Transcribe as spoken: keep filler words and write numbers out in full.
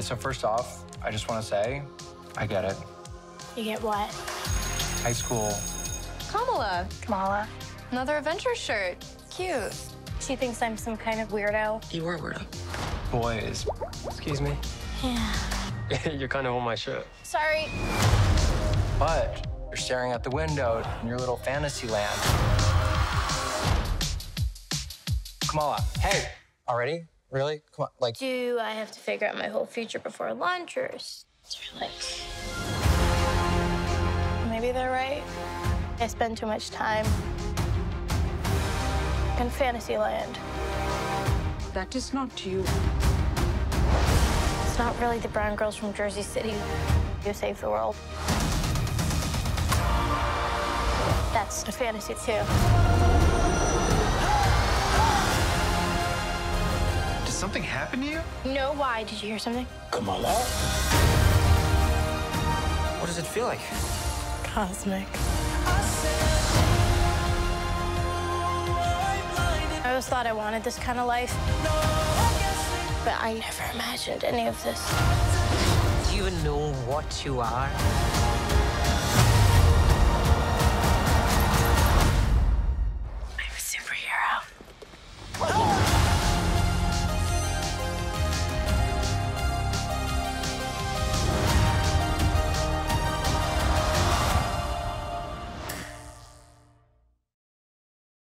Okay, so first off, I just want to say, I get it. You get what? High school. Kamala. Kamala. Another adventure shirt. Cute. She thinks I'm some kind of weirdo. You are a weirdo. Boys. Excuse me? Yeah. You're kind of on my shirt. Sorry. But you're staring out the window in your little fantasy land. Kamala, hey, already? Really? Come on, like... Do I have to figure out my whole future before lunch, or is there, like... Maybe they're right. I spend too much time in fantasy land. That is not you. It's not really the brown girls from Jersey City who save the world. That's a fantasy, too. Did something happen to you? No, why? Did you hear something? Kamala? What does it feel like? Cosmic. I always thought I wanted this kind of life. But I never imagined any of this. Do you know what you are?